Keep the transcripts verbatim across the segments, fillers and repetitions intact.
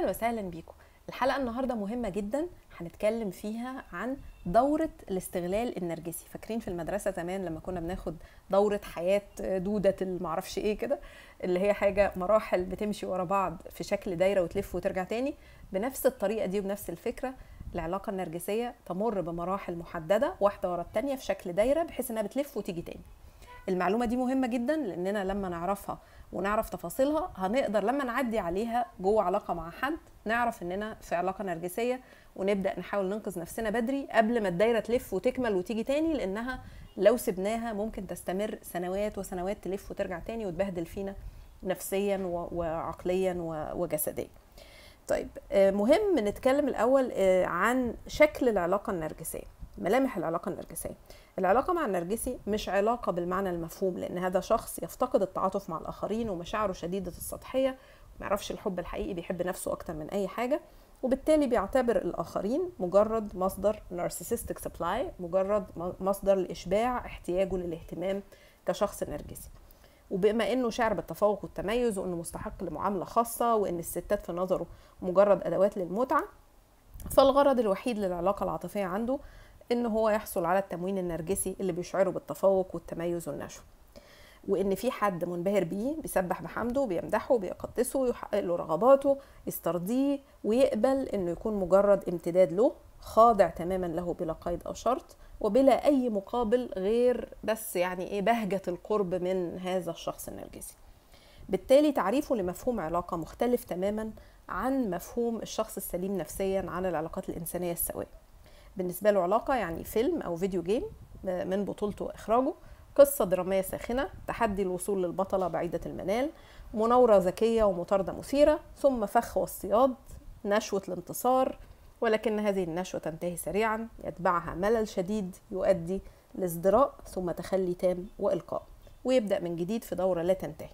أهلا وسهلا بيكم. الحلقة النهاردة مهمة جدا، هنتكلم فيها عن دورة الاستغلال النرجسي. فاكرين في المدرسة زمان لما كنا بناخد دورة حياة دودة المعرفش ايه كده، اللي هي حاجة مراحل بتمشي ورا بعض في شكل دايرة وتلف وترجع تاني، بنفس الطريقة دي وبنفس الفكرة. العلاقة النرجسية تمر بمراحل محددة واحدة ورا التانية في شكل دايرة، بحيث انها بتلف وتيجي تاني. المعلومة دي مهمة جدا، لأننا لما نعرفها ونعرف تفاصيلها هنقدر لما نعدي عليها جوه علاقة مع حد نعرف إننا في علاقة نرجسية، ونبدأ نحاول ننقذ نفسنا بدري قبل ما الدايرة تلف وتكمل وتيجي تاني، لأنها لو سبناها ممكن تستمر سنوات وسنوات تلف وترجع تاني وتبهدل فينا نفسيا وعقليا وجسديا. طيب، مهم نتكلم الأول عن شكل العلاقة النرجسية، ملامح العلاقة النرجسية. العلاقة مع النرجسي مش علاقة بالمعنى المفهوم، لأن هذا شخص يفتقد التعاطف مع الآخرين ومشاعره شديدة السطحية، معرفش الحب الحقيقي، بيحب نفسه أكتر من أي حاجة، وبالتالي بيعتبر الآخرين مجرد مصدر narcissistic supply، مجرد مصدر لإشباع احتياجه للاهتمام كشخص نرجسي. وبما انه شعر بالتفوق والتميز، وانه مستحق لمعاملة خاصة، وان الستات في نظره مجرد أدوات للمتعة، فالغرض الوحيد للعلاقة العاطفية عنده إن هو يحصل على التموين النرجسي اللي بيشعره بالتفوق والتميز والنشوة، وإن في حد منبهر بيه بيسبح بحمده، بيمدحه، بيقدسه، يحقق له رغباته، يسترضيه، ويقبل إنه يكون مجرد امتداد له، خاضع تماما له بلا قيد أو شرط وبلا أي مقابل غير بس يعني إيه بهجة القرب من هذا الشخص النرجسي. بالتالي تعريفه لمفهوم علاقة مختلف تماما عن مفهوم الشخص السليم نفسيا عن العلاقات الإنسانية السوية. بالنسبة له علاقة يعني فيلم أو فيديو جيم من بطولته وإخراجه، قصة درامية ساخنة، تحدي الوصول للبطلة بعيدة المنال، مناورة ذكية ومطاردة مثيرة، ثم فخ والصياد، نشوة الانتصار، ولكن هذه النشوة تنتهي سريعا، يتبعها ملل شديد يؤدي لازدراء ثم تخلي تام وإلقاء، ويبدأ من جديد في دورة لا تنتهي.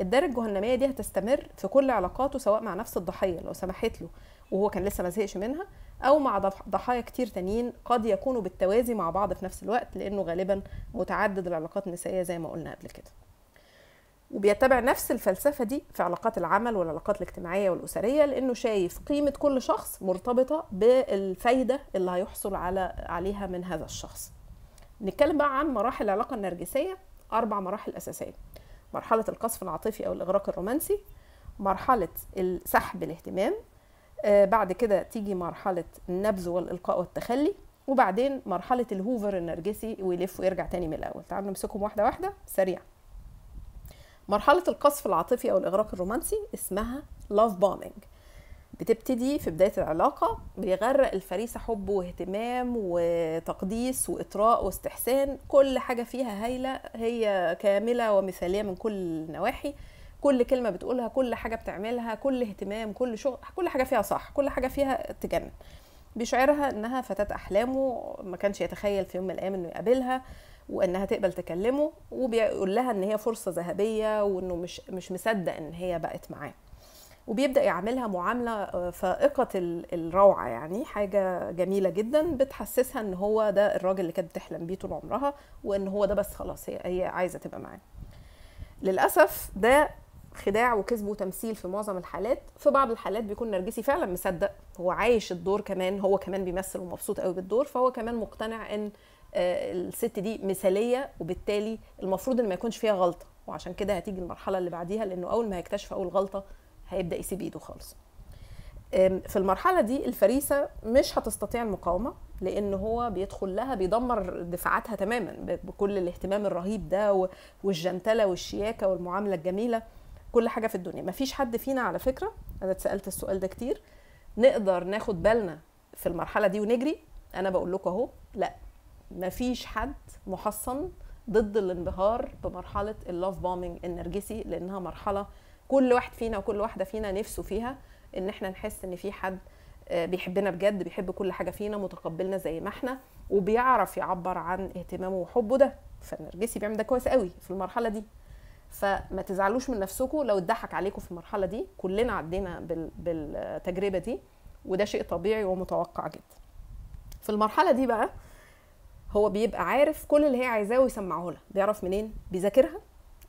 الدائرة الجهنمية دي هتستمر في كل علاقاته، سواء مع نفس الضحية لو سمحت له وهو كان لسه ما زهقش منها، أو مع ضحايا كتير تانيين قد يكونوا بالتوازي مع بعض في نفس الوقت، لأنه غالبا متعدد العلاقات النسائية زي ما قلنا قبل كده. وبيتبع نفس الفلسفة دي في علاقات العمل والعلاقات الاجتماعية والأسرية، لأنه شايف قيمة كل شخص مرتبطة بالفايدة اللي هيحصل على عليها من هذا الشخص. نتكلم بقى عن مراحل العلاقة النرجسية، أربع مراحل أساسية: مرحلة القصف العاطفي أو الإغراق الرومانسي، مرحلة السحب الاهتمام، بعد كده تيجي مرحلة النبذ والإلقاء والتخلي، وبعدين مرحلة الهوفر النرجسي ويلف ويرجع تاني من الأول. تعالوا نمسكهم واحدة واحدة سريع. مرحلة القصف العاطفي أو الإغراق الرومانسي اسمها love bombing، بتبتدي في بداية العلاقة، بيغرق الفريسة حب واهتمام وتقديس وإطراء واستحسان، كل حاجة فيها هايلة، هي كاملة ومثالية من كل النواحي، كل كلمة بتقولها، كل حاجة بتعملها، كل اهتمام، كل شغل، كل حاجة فيها صح، كل حاجة فيها تجنن. بيشعرها انها فتاة احلامه، ما كانش يتخيل في يوم من الايام انه يقابلها، وانها تقبل تكلمه، وبيقول لها ان هي فرصة ذهبية، وانه مش مش مصدق ان هي بقت معاه، وبيبدأ يعاملها معاملة فائقة الروعة، يعني حاجة جميلة جدا بتحسسها ان هو ده الراجل اللي كانت بتحلم بيه طول عمرها، وان هو ده بس خلاص هي هي عايزة تبقى معاه. للأسف ده خداع وكذب وتمثيل في معظم الحالات. في بعض الحالات بيكون نرجسي فعلا مصدق، هو عايش الدور، كمان هو كمان بيمثل ومبسوط قوي بالدور، فهو كمان مقتنع ان الست دي مثاليه، وبالتالي المفروض ان ما يكونش فيها غلطه، وعشان كده هتيجي المرحله اللي بعديها، لانه اول ما هيكتشف اول غلطه هيبدا يسيب ايده خالص. في المرحله دي الفريسه مش هتستطيع المقاومه، لان هو بيدخل لها بيدمر دفاعاتها تماما بكل الاهتمام الرهيب ده والجنتله والشياكه والمعامله الجميله، كل حاجه في الدنيا. مفيش حد فينا على فكره، انا اتسالت السؤال ده كتير، نقدر ناخد بالنا في المرحله دي ونجري؟ انا بقول لكم اهو، لا، مفيش حد محصن ضد الانبهار بمرحله اللاف بومينج النرجسي، لانها مرحله كل واحد فينا وكل واحده فينا نفسه فيها، ان احنا نحس ان في حد بيحبنا بجد، بيحب كل حاجه فينا، متقبلنا زي ما احنا، وبيعرف يعبر عن اهتمامه وحبه. ده فالنرجسي بيعمل ده كويس قوي في المرحله دي، فما تزعلوش من نفسكم لو اتضحك عليكم في المرحله دي، كلنا عدينا بالتجربه دي، وده شيء طبيعي ومتوقع جدا. في المرحله دي بقى هو بيبقى عارف كل اللي هي عايزاه ويسمعه لها. بيعرف منين؟ بيذاكرها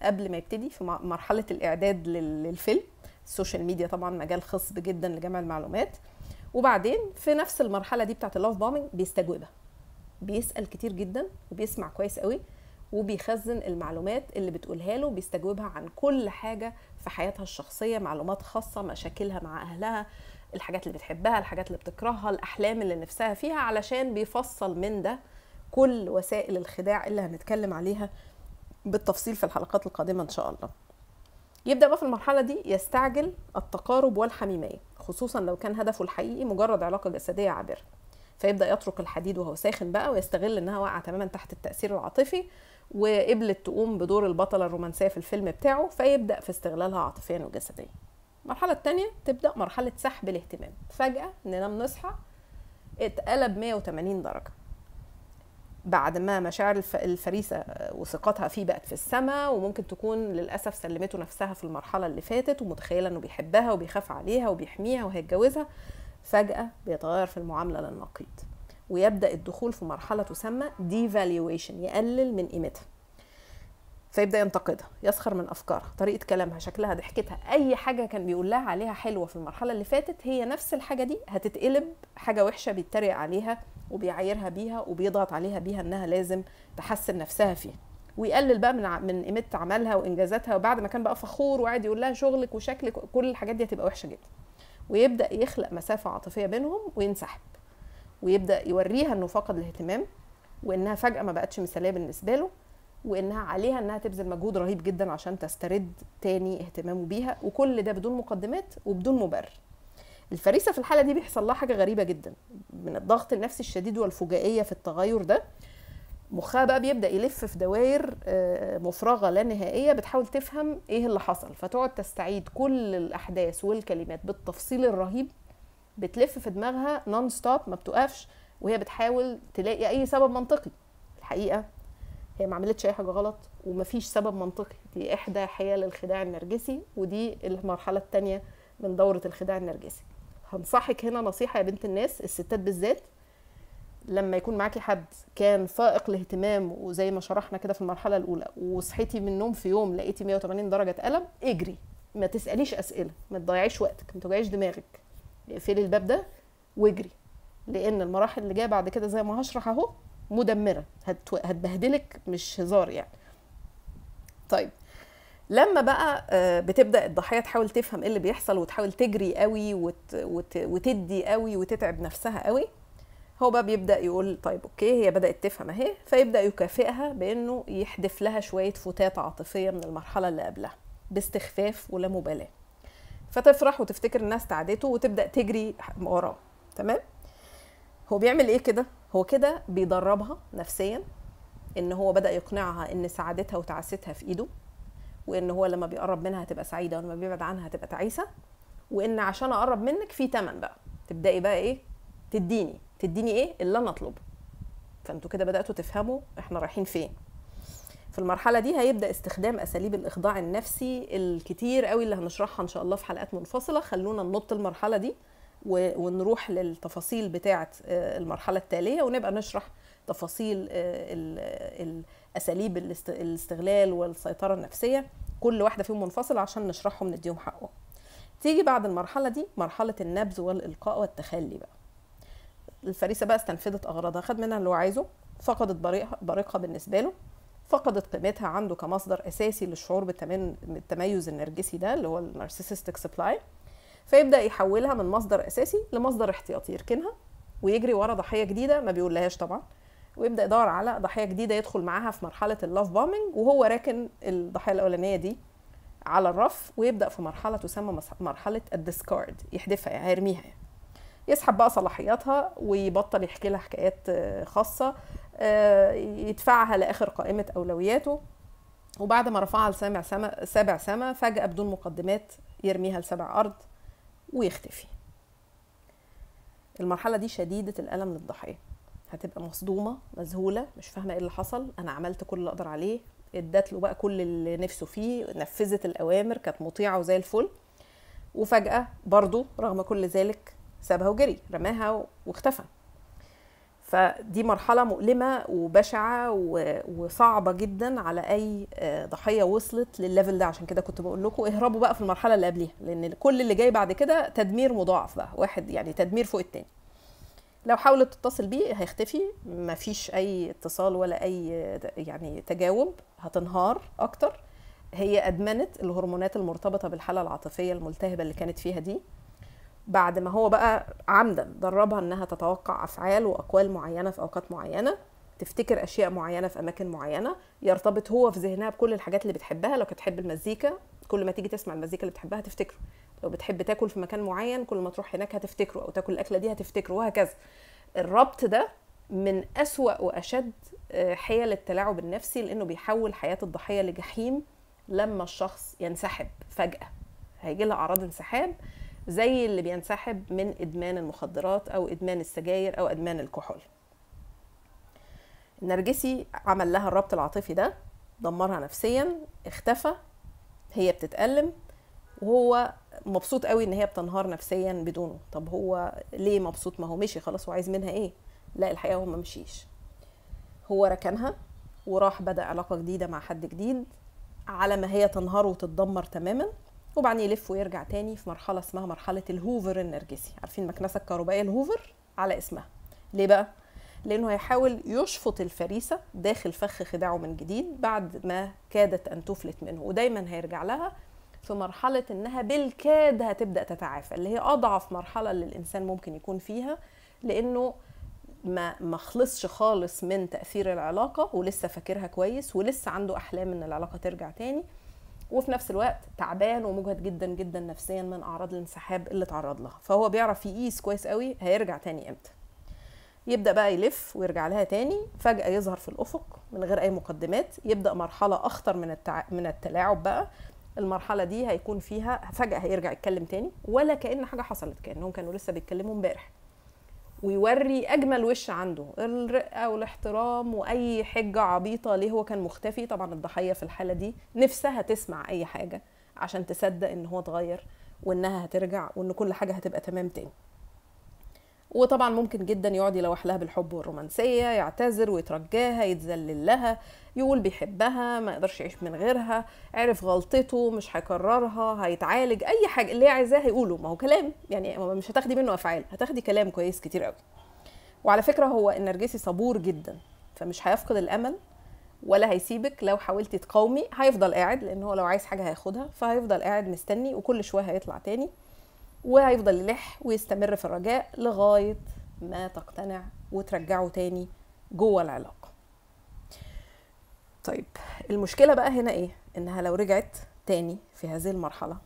قبل ما يبتدي في مرحله الاعداد للفيلم، السوشيال ميديا طبعا مجال خصب جدا لجمع المعلومات. وبعدين في نفس المرحله دي بتاعت اللاف بومينج بيستجوبها، بيسال كتير جدا وبيسمع كويس قوي وبيخزن المعلومات اللي بتقولها له، بيستجوبها عن كل حاجه في حياتها الشخصيه، معلومات خاصه، مشاكلها مع اهلها، الحاجات اللي بتحبها، الحاجات اللي بتكرهها، الاحلام اللي نفسها فيها، علشان بيفصل من ده كل وسائل الخداع اللي هنتكلم عليها بالتفصيل في الحلقات القادمه ان شاء الله. يبدا بقى في المرحله دي يستعجل التقارب والحميميه، خصوصا لو كان هدفه الحقيقي مجرد علاقه جسديه عابره، فيبدا يترك الحديد وهو ساخن بقى، ويستغل انها واقعه تماما تحت التاثير العاطفي وقبلت تقوم بدور البطله الرومانسيه في الفيلم بتاعه، فيبدا في استغلالها عاطفيا وجسديا. المرحله الثانيه تبدا مرحله سحب الاهتمام، فجاه ننام نصحى اتقلب مية وتمانين درجه، بعد ما مشاعر الفريسه وثقتها فيه بقت في السماء، وممكن تكون للاسف سلمته نفسها في المرحله اللي فاتت ومتخيله انه بيحبها وبيخاف عليها وبيحميها وهيتجوزها، فجاه بيتغير في المعامله للنقيض ويبدا الدخول في مرحله تسمى devaluation، يقلل من قيمتها، فيبدا ينتقدها، يسخر من افكارها، طريقه كلامها، شكلها، ضحكتها، اي حاجه كان بيقول لها عليها حلوه في المرحله اللي فاتت هي نفس الحاجه دي هتتقلب حاجه وحشه بيتريق عليها وبيعايرها بيها وبيضغط عليها بيها انها لازم تحسن نفسها فيها، ويقلل بقى من من قيمه عملها وانجازاتها، وبعد ما كان بقى فخور وقاعد يقول لها شغلك وشكلك كل الحاجات دي هتبقى وحشه جدا، ويبدا يخلق مسافه عاطفيه بينهم وينسحب، ويبدا يوريها انه فقد الاهتمام وانها فجاه ما بقتش مثاليه بالنسبه له، وانها عليها انها تبذل مجهود رهيب جدا عشان تسترد تاني اهتمامه بيها، وكل ده بدون مقدمات وبدون مبرر. الفريسه في الحاله دي بيحصل لها حاجه غريبه جدا من الضغط النفسي الشديد والفجائيه في التغير ده، مخها بقى بيبدا يلف في دوائر مفرغه لا نهائيه بتحاول تفهم ايه اللي حصل، فتقعد تستعيد كل الاحداث والكلمات بالتفصيل الرهيب، بتلف في دماغها نون ستوب ما بتوقفش، وهي بتحاول تلاقي اي سبب منطقي. الحقيقه هي ما عملتش اي حاجه غلط ومفيش سبب منطقي، دي احدى حيل الخداع النرجسي، ودي المرحله الثانيه من دوره الخداع النرجسي. هنصحك هنا نصيحه يا بنت الناس، الستات بالذات، لما يكون معاكي حد كان فائق الاهتمام وزي ما شرحنا كده في المرحله الاولى، وصحيتي من النوم في يوم لقيتي مية وتمانين درجه اتقلب، اجري، ما تساليش اسئله، ما تضيعيش وقتك، ما توجعيش دماغك، اقفلي الباب ده واجري، لان المراحل اللي جايه بعد كده زي ما هشرح اهو مدمره، هتبهدلك، مش هزار يعني. طيب لما بقى بتبدا الضحيه تحاول تفهم ايه اللي بيحصل وتحاول تجري قوي وت... وت... وتدي قوي وتتعب نفسها قوي، هو بقى بيبدا يقول طيب اوكي هي بدات تفهم اهي، فيبدا يكافئها بانه يحدف لها شويه فتات عاطفيه من المرحله اللي قبلها باستخفاف ولا مبالاه، فتفرح وتفتكر الناس استعادته وتبدا تجري وراه. تمام؟ هو بيعمل ايه كده؟ هو كده بيدربها نفسيا ان هو بدا يقنعها ان سعادتها وتعاستها في ايده، وان هو لما بيقرب منها هتبقى سعيده ولما بيبعد عنها هتبقى تعيسه، وان عشان اقرب منك في تمن بقى، تبداي بقى ايه؟ تديني تديني ايه اللي انا اطلبه. فانتوا كده بداتوا تفهموا احنا رايحين فين. في المرحله دي هيبدا استخدام اساليب الاخضاع النفسي الكتير قوي اللي هنشرحها ان شاء الله في حلقات منفصله. خلونا ننط المرحله دي ونروح للتفاصيل بتاعه المرحله التاليه، ونبقى نشرح تفاصيل الاساليب الاستغلال والسيطره النفسيه كل واحده فيهم منفصله عشان نشرحهم نديهم حقهم. تيجي بعد المرحله دي مرحله النبذ والالقاء والتخلي بقى. الفريسه بقى استنفذت اغراضها، خد منها اللي هو عايزه، فقدت بريقها بالنسبه له، فقدت قيمتها عنده كمصدر اساسي للشعور بالتميز النرجسي ده اللي هو النارسيسستيك سبلاي، فيبدا يحولها من مصدر اساسي لمصدر احتياطي، يركنها ويجري ورا ضحيه جديده ما بيقولهاش طبعا، ويبدا يدور على ضحيه جديده يدخل معاها في مرحله اللاف بومينج وهو راكن الضحيه الاولانيه دي على الرف، ويبدا في مرحله تسمى مرحله الديسكارد، يحذفها، هيرميها، يسحب بقى صلاحياتها ويبطل يحكي لها حكايات خاصه، يدفعها لاخر قائمه اولوياته، وبعد ما رفعها لسابع سما سابع سما فجاه بدون مقدمات يرميها لسابع ارض ويختفي. المرحله دي شديده الالم للضحيه، هتبقى مصدومه مذهوله مش فاهمه ايه اللي حصل، انا عملت كل اللي اقدر عليه، ادت له بقى كل اللي نفسه فيه، نفذت الاوامر، كانت مطيعه وزي الفل، وفجاه برضو رغم كل ذلك سابها وجري، رماها واختفى. فدي مرحلة مؤلمة وبشعة وصعبة جدا على أي ضحية وصلت للليفل ده. عشان كده كنت بقول لكم اهربوا بقى في المرحلة اللي قبليها، لأن كل اللي جاي بعد كده تدمير مضاعف بقى، واحد يعني تدمير فوق التاني. لو حاولت تتصل بيه هيختفي، مفيش أي اتصال ولا أي يعني تجاوب، هتنهار أكتر. هي أدمنت الهرمونات المرتبطة بالحالة العاطفية الملتهبة اللي كانت فيها دي، بعد ما هو بقى عمدا دربها انها تتوقع افعال واقوال معينه في اوقات معينه، تفتكر اشياء معينه في اماكن معينه، يرتبط هو في ذهنها بكل الحاجات اللي بتحبها. لو كانت تحب المزيكا كل ما تيجي تسمع المزيكا اللي بتحبها هتفتكره، لو بتحب تاكل في مكان معين كل ما تروح هناك هتفتكره، او تاكل الاكله دي هتفتكره، وهكذا. الربط ده من اسوأ واشد حيل التلاعب النفسي، لانه بيحول حياه الضحيه لجحيم. لما الشخص ينسحب فجاه هيجي لها اعراض انسحاب زي اللي بينسحب من إدمان المخدرات أو إدمان السجاير أو إدمان الكحول. النرجسي عمل لها الربط العاطفي ده، دمرها نفسيا، اختفى، هي بتتألم وهو مبسوط قوي إن هي بتنهار نفسيا بدونه. طب هو ليه مبسوط؟ ما هو مشي خلاص، وعايز منها إيه؟ لا، الحقيقة هو ما مشيش، هو ركنها وراح بدأ علاقة جديدة مع حد جديد على ما هي تنهار وتتدمر تماما، وبعدين يلف ويرجع تاني في مرحله اسمها مرحله الهوفر النرجسي. عارفين مكنسه الكهربائيه الهوفر؟ على اسمها. ليه بقى؟ لانه هيحاول يشفط الفريسه داخل فخ خداعه من جديد بعد ما كادت ان تفلت منه، ودايما هيرجع لها في مرحله انها بالكاد هتبدا تتعافى، اللي هي اضعف مرحله اللي الانسان ممكن يكون فيها، لانه ما ما خلصش خالص من تاثير العلاقه ولسه فاكرها كويس ولسه عنده احلام ان العلاقه ترجع تاني، وفي نفس الوقت تعبان ومجهد جدا جدا نفسيا من اعراض الانسحاب اللي اتعرض لها، فهو بيعرف يقيس كويس قوي هيرجع تاني امتى. يبدا بقى يلف ويرجع لها تاني، فجاه يظهر في الافق من غير اي مقدمات، يبدا مرحله اخطر من التع... من التلاعب بقى. المرحله دي هيكون فيها فجاه هيرجع يتكلم تاني ولا كأن حاجه حصلت، كأنهم كانوا لسه بيتكلموا امبارح، ويوري اجمل وش عنده، الرقه والاحترام واي حجه عبيطه ليه هو كان مختفي. طبعا الضحيه في الحاله دي نفسها تسمع اي حاجه عشان تصدق ان هو اتغير وانها هترجع وان كل حاجه هتبقى تمام تاني. وطبعا ممكن جدا يقعد يلوح لها بالحب والرومانسيه، يعتذر ويترجاها، يتذلل لها، يقول بيحبها، ما يقدرش يعيش من غيرها، عرف غلطته مش هيكررها، هيتعالج، اي حاجه اللي هي عايزاه هيقوله. ما هو كلام، يعني مش هتاخدي منه افعال، هتاخدي كلام كويس كتير قوي. وعلى فكره هو النرجسي صبور جدا، فمش هيفقد الامل ولا هيسيبك لو حاولتي تقاومي، هيفضل قاعد، لان هو لو عايز حاجه هياخدها، فهيفضل قاعد مستني وكل شويه هيطلع تاني، وهيفضل يلح ويستمر في الرجاء لغايه ما تقتنع وترجعه تاني جوه العلاقه. طيب المشكله بقى هنا ايه؟ انها لو رجعت تاني في هذه المرحله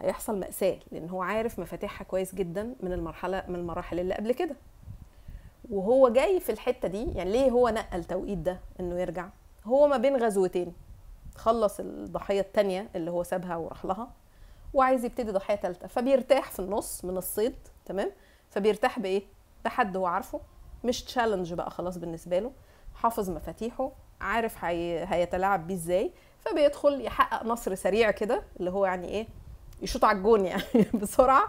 هيحصل مأساة، لان هو عارف مفاتيحها كويس جدا من المرحله من المراحل اللي قبل كده، وهو جاي في الحته دي. يعني ليه هو نقى التوقيت ده انه يرجع؟ هو ما بين غزوتين، خلص الضحيه التانيه اللي هو سابها وراح لها وعايز يبتدي ضحيه ثالثه، فبيرتاح في النص من الصيد، تمام؟ فبيرتاح بايه؟ بحد هو عارفه، مش تشالنج بقى خلاص بالنسبه له، حافظ مفاتيحه، عارف هي... هيتلاعب بيه ازاي، فبيدخل يحقق نصر سريع كده، اللي هو يعني ايه، يشوط على الجون يعني بسرعه،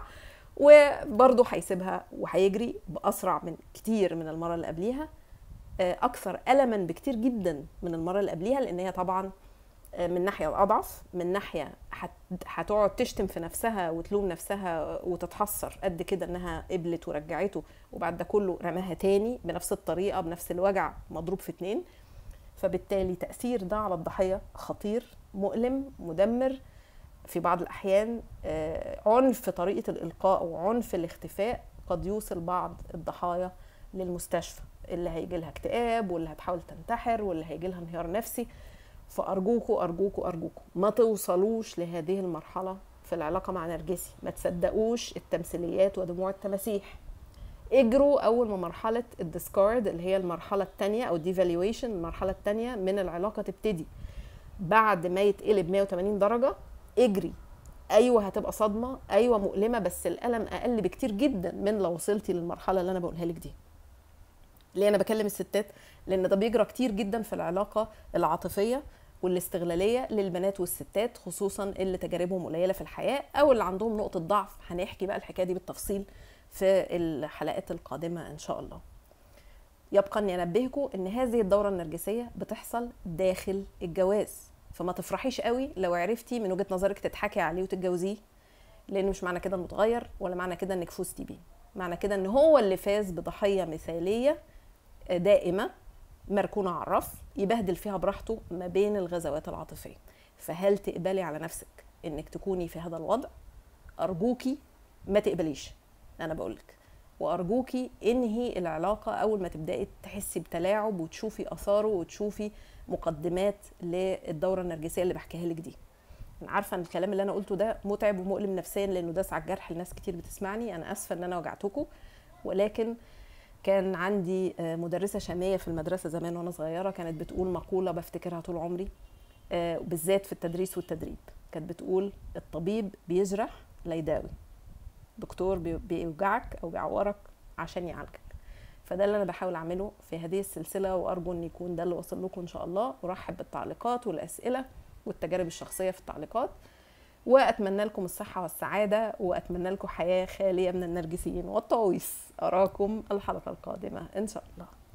وبرضه هيسيبها وهيجري باسرع من كتير من المره اللي قبليها، اكثر الما بكتير جدا من المره اللي قبليها، لان هي طبعا من ناحيه الاضعف، من ناحيه هتقعد تشتم في نفسها وتلوم نفسها وتتحسر قد كده انها قبلت ورجعته، وبعد ده كله رماها تاني بنفس الطريقه بنفس الوجع، مضروب في اتنين. فبالتالي تاثير ده على الضحيه خطير، مؤلم، مدمر، في بعض الاحيان عنف في طريقه الالقاء وعنف الاختفاء، قد يوصل بعض الضحايا للمستشفى، اللي هيجي لها اكتئاب، واللي هتحاول تنتحر، واللي هيجي لها انهيار نفسي. فأرجوكوا أرجوكوا أرجوكوا ما توصلوش لهذه المرحلة في العلاقة مع نرجسي، ما تصدقوش التمثيليات ودموع التماسيح. اجروا أول ما مرحلة الديسكارد اللي هي المرحلة الثانية، أو الديفالويشن، المرحلة الثانية من العلاقة تبتدي، بعد ما يتقلب مية وتمانين درجة اجري. أيوة هتبقى صدمة، أيوة مؤلمة، بس الألم أقل بكتير جدا من لو وصلتي للمرحلة اللي أنا بقولها لك دي. ليه أنا بكلم الستات؟ لأن ده بيجرى كتير جدا في العلاقة العاطفية والاستغلاليه للبنات والستات، خصوصا اللي تجاربهم قليله في الحياه او اللي عندهم نقطه ضعف. هنحكي بقى الحكايه دي بالتفصيل في الحلقات القادمه ان شاء الله. يبقى اني انبهكم ان هذه الدوره النرجسيه بتحصل داخل الجواز، فما تفرحيش قوي لو عرفتي من وجهه نظرك تضحكي عليه وتتجوزيه، لانه مش معنى كده انه اتغير ولا معنى كده انك فزتي بيه، معنى كده ان هو اللي فاز بضحيه مثاليه دائمه مركونه على الرف يبهدل فيها براحته ما بين الغزوات العاطفيه. فهل تقبلي على نفسك انك تكوني في هذا الوضع؟ ارجوكي ما تقبليش، انا بقولك، وارجوكي انهي العلاقه اول ما تبداي تحسي بتلاعب وتشوفي اثاره وتشوفي مقدمات للدوره النرجسيه اللي بحكيها لك دي. انا عارفه ان الكلام اللي انا قلته ده متعب ومؤلم نفسيا لانه داس على الجرح لناس كتير بتسمعني، انا اسفه ان انا وجعتكم، ولكن كان عندي مدرسه شاميه في المدرسه زمان وانا صغيره كانت بتقول مقوله بفتكرها طول عمري بالذات في التدريس والتدريب، كانت بتقول الطبيب بيجرح لا يداوي، دكتور بيوجعك او بيعورك عشان يعالجك. فده اللي انا بحاول اعمله في هذه السلسله، وارجو ان يكون ده اللي وصل لكم ان شاء الله، ورحب بالتعليقات والاسئله والتجارب الشخصيه في التعليقات، واتمنى لكم الصحه والسعاده، واتمنى لكم حياه خاليه من النرجسيين والطواويس. اراكم الحلقه القادمه ان شاء الله.